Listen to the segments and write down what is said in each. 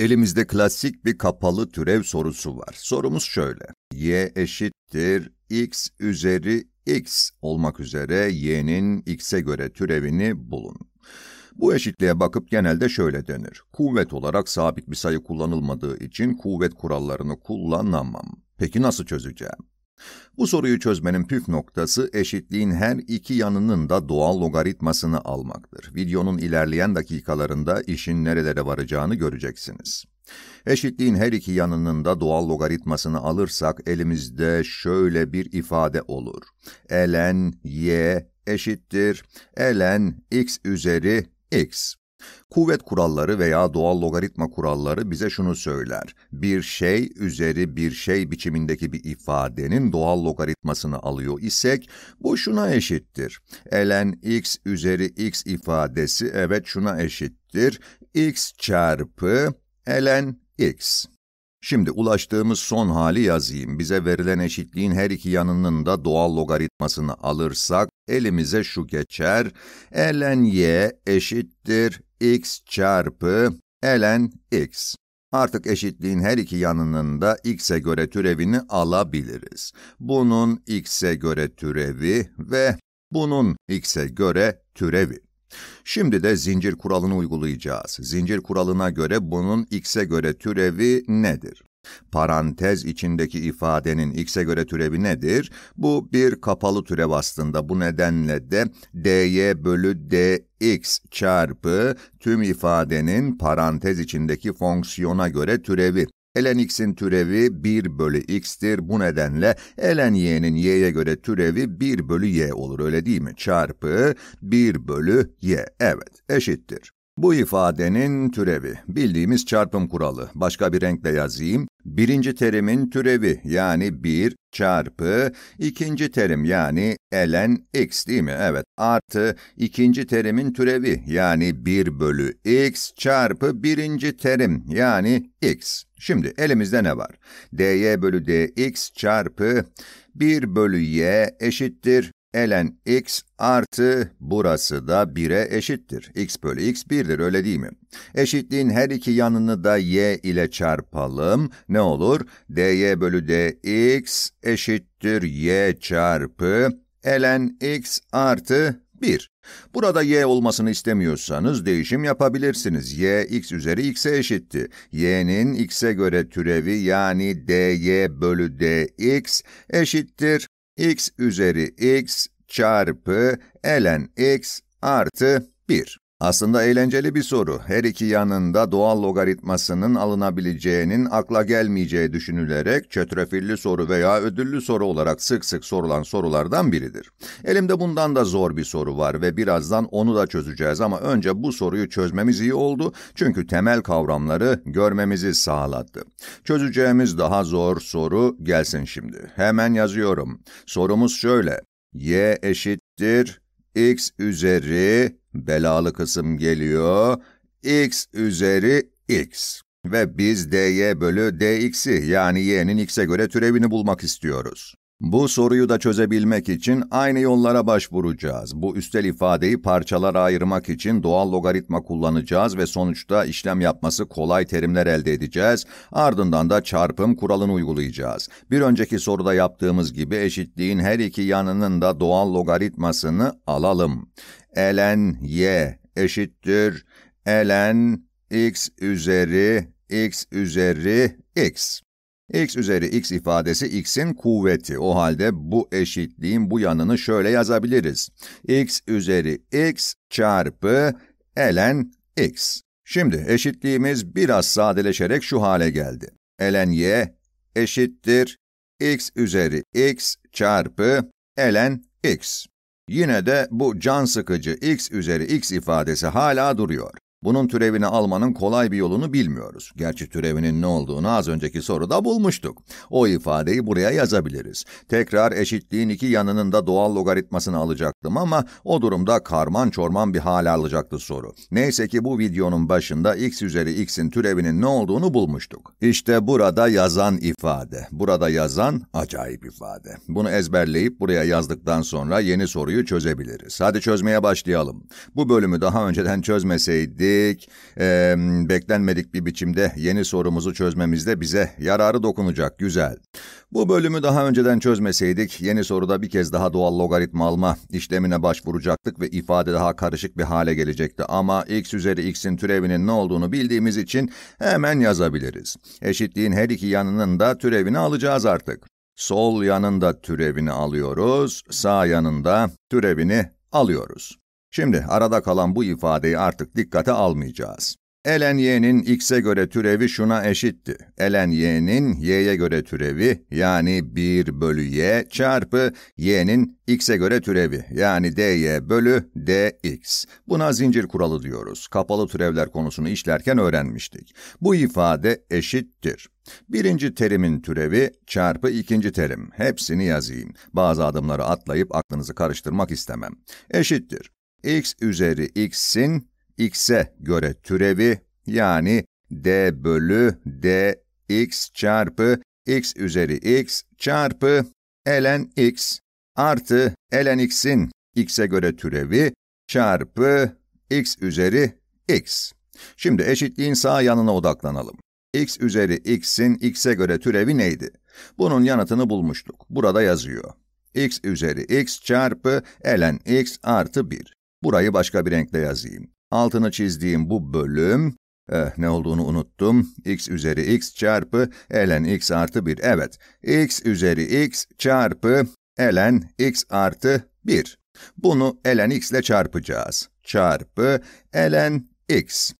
Elimizde klasik bir kapalı türev sorusu var. Sorumuz şöyle. Y eşittir x üzeri x olmak üzere y'nin x'e göre türevini bulun. Bu eşitliğe bakıp genelde şöyle denir. Kuvvet olarak sabit bir sayı kullanılmadığı için kuvvet kurallarını kullanamam. Peki nasıl çözeceğim? Bu soruyu çözmenin püf noktası eşitliğin her iki yanının da doğal logaritmasını almaktır. Videonun ilerleyen dakikalarında işin nerelere varacağını göreceksiniz. Eşitliğin her iki yanının da doğal logaritmasını alırsak elimizde şöyle bir ifade olur. Ln y eşittir ln x üzeri x. Kuvvet kuralları veya doğal logaritma kuralları bize şunu söyler. Bir şey üzeri bir şey biçimindeki bir ifadenin doğal logaritmasını alıyor isek, bu şuna eşittir. Ln x üzeri x ifadesi, evet şuna eşittir. X çarpı ln x. Şimdi ulaştığımız son hali yazayım. Bize verilen eşitliğin her iki yanının da doğal logaritmasını alırsak, elimize şu geçer. Ln y eşittir x çarpı ln x. Artık eşitliğin her iki yanının da x'e göre türevini alabiliriz. Bunun x'e göre türevi ve bunun x'e göre türevi. Şimdi de zincir kuralını uygulayacağız. Zincir kuralına göre bunun x'e göre türevi nedir? Parantez içindeki ifadenin x'e göre türevi nedir? Bu bir kapalı türev aslında. Bu nedenle de dy bölü dx çarpı tüm ifadenin parantez içindeki fonksiyona göre türevi. Ln x'in türevi 1 bölü x'tir. Bu nedenle ln y'nin y'ye göre türevi 1 bölü y olur, öyle değil mi? Çarpı 1 bölü y. Evet, eşittir. Bu ifadenin türevi, bildiğimiz çarpım kuralı. Başka bir renkle yazayım. Birinci terimin türevi yani 1 çarpı ikinci terim yani ln x, değil mi? Evet, artı ikinci terimin türevi yani 1 bölü x çarpı birinci terim yani x. Şimdi elimizde ne var? dy bölü dx çarpı 1 bölü y eşittir ln x artı burası da 1'e eşittir. X bölü x 1'dir, öyle değil mi? Eşitliğin her iki yanını da y ile çarpalım. Ne olur? dy bölü dx eşittir y çarpı ln x artı 1. Burada y olmasını istemiyorsanız değişim yapabilirsiniz. Y x üzeri x'e eşitti. Y'nin x'e göre türevi yani dy bölü dx eşittir x üzeri x çarpı ln x artı 1. Aslında eğlenceli bir soru. Her iki yanında doğal logaritmasının alınabileceğinin akla gelmeyeceği düşünülerek çetrefilli soru veya ödüllü soru olarak sık sık sorulan sorulardan biridir. Elimde bundan da zor bir soru var ve birazdan onu da çözeceğiz ama önce bu soruyu çözmemiz iyi oldu çünkü temel kavramları görmemizi sağladı. Çözeceğimiz daha zor soru gelsin şimdi. Hemen yazıyorum. Sorumuz şöyle. Y eşittir x üzeri, belalı kısım geliyor, x üzeri x. Ve biz dy bölü dx'i yani y'nin x'e göre türevini bulmak istiyoruz. Bu soruyu da çözebilmek için aynı yollara başvuracağız. Bu üstel ifadeyi parçalara ayırmak için doğal logaritma kullanacağız ve sonuçta işlem yapması kolay terimler elde edeceğiz. Ardından da çarpım kuralını uygulayacağız. Bir önceki soruda yaptığımız gibi eşitliğin her iki yanının da doğal logaritmasını alalım. Ln y eşittir ln x üzeri x üzeri x. X üzeri x ifadesi x'in kuvveti. O halde bu eşitliğin bu yanını şöyle yazabiliriz. X üzeri x çarpı ln x. Şimdi eşitliğimiz biraz sadeleşerek şu hale geldi. Ln y eşittir x üzeri x çarpı ln x. Yine de bu can sıkıcı x üzeri x ifadesi hala duruyor. Bunun türevini almanın kolay bir yolunu bilmiyoruz. Gerçi türevinin ne olduğunu az önceki soruda bulmuştuk. O ifadeyi buraya yazabiliriz. Tekrar eşitliğin iki yanının da doğal logaritmasını alacaktım ama o durumda karman çorman bir hal alacaktı soru. Neyse ki bu videonun başında x üzeri x'in türevinin ne olduğunu bulmuştuk. İşte burada yazan ifade. Burada yazan acayip ifade. Bunu ezberleyip buraya yazdıktan sonra yeni soruyu çözebiliriz. Hadi çözmeye başlayalım. Bu bölümü daha önceden çözmeseydi geldik. Beklenmedik bir biçimde yeni sorumuzu çözmemizde bize yararı dokunacak. Güzel. Bu bölümü daha önceden çözmeseydik, yeni soruda bir kez daha doğal logaritma alma işlemine başvuracaktık ve ifade daha karışık bir hale gelecekti. Ama x üzeri x'in türevinin ne olduğunu bildiğimiz için hemen yazabiliriz. Eşitliğin her iki yanının da türevini alacağız artık. Sol yanında türevini alıyoruz, sağ yanında türevini alıyoruz. Şimdi arada kalan bu ifadeyi artık dikkate almayacağız. Ln y'nin x'e göre türevi şuna eşitti. Ln y'nin y'ye göre türevi yani 1 bölü y çarpı y'nin x'e göre türevi yani dy bölü dx. Buna zincir kuralı diyoruz. Kapalı türevler konusunu işlerken öğrenmiştik. Bu ifade eşittir. Birinci terimin türevi çarpı ikinci terim. Hepsini yazayım. Bazı adımları atlayıp aklınızı karıştırmak istemem. Eşittir. X üzeri x'in x'e göre türevi yani d bölü dx çarpı x üzeri x çarpı ln x artı ln x'in x'e göre türevi çarpı x üzeri x. Şimdi eşitliğin sağ yanına odaklanalım. X üzeri x'in x'e göre türevi neydi? Bunun yanıtını bulmuştuk. Burada yazıyor. X üzeri x çarpı ln x artı 1. Burayı başka bir renkle yazayım. Altını çizdiğim bu bölüm, ne olduğunu unuttum, x üzeri x çarpı ln x artı 1, evet, x üzeri x çarpı ln x artı 1. Bunu ln x ile çarpacağız, çarpı ln x.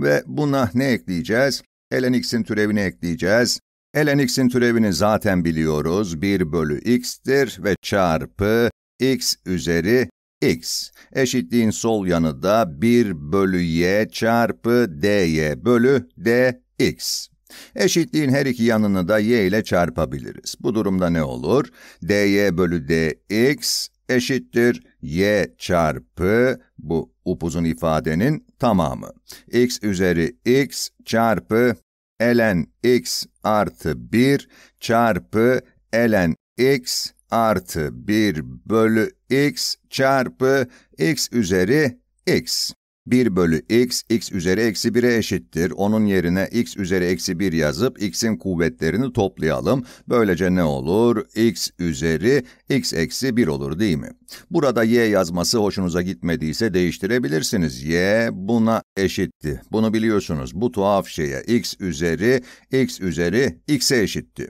Ve buna ne ekleyeceğiz? Ln x'in türevini ekleyeceğiz. Ln x'in türevini zaten biliyoruz, 1 bölü x'tir ve çarpı x üzeri x. Eşitliğin sol yanı da 1 bölü y çarpı dy bölü dx. Eşitliğin her iki yanını da y ile çarpabiliriz. Bu durumda ne olur? dy bölü dx eşittir y çarpı bu upuzun ifadenin tamamı. X üzeri x çarpı ln x artı 1 çarpı ln x artı 1 bölü x çarpı x üzeri x. 1 bölü x, x üzeri eksi 1'e eşittir. Onun yerine x üzeri eksi 1 yazıp x'in kuvvetlerini toplayalım. Böylece ne olur? X üzeri x eksi 1 olur değil mi? Burada y yazması hoşunuza gitmediyse değiştirebilirsiniz. Y buna eşitti. Bunu biliyorsunuz. Bu tuhaf şeye x üzeri x'e eşitti.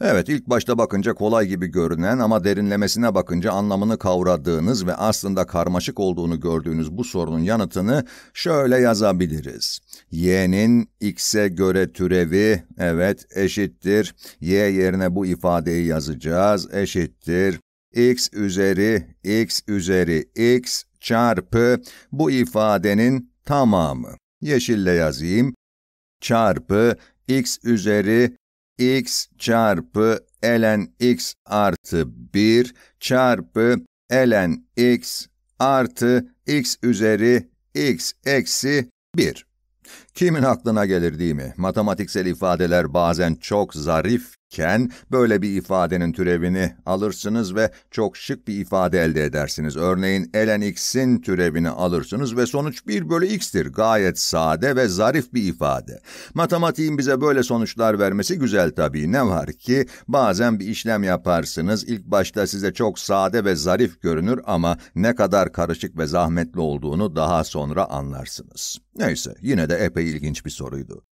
Evet, ilk başta bakınca kolay gibi görünen ama derinlemesine bakınca anlamını kavradığınız ve aslında karmaşık olduğunu gördüğünüz bu sorunun yanıtını şöyle yazabiliriz. Y'nin x'e göre türevi, evet, eşittir. Y yerine bu ifadeyi yazacağız, eşittir. X üzeri x çarpı bu ifadenin tamamı. Yeşille yazayım. Çarpı x üzeri x çarpı ln x artı 1 çarpı ln x artı x üzeri x eksi 1. Kimin aklına gelir değil mi? Matematiksel ifadeler bazen çok zarifken böyle bir ifadenin türevini alırsınız ve çok şık bir ifade elde edersiniz. Örneğin ln x'in türevini alırsınız ve sonuç 1 bölü x'tir. Gayet sade ve zarif bir ifade. Matematiğin bize böyle sonuçlar vermesi güzel tabii. Ne var ki bazen bir işlem yaparsınız. İlk başta size çok sade ve zarif görünür ama ne kadar karışık ve zahmetli olduğunu daha sonra anlarsınız. Neyse, yine de epey ilginç bir soruydu.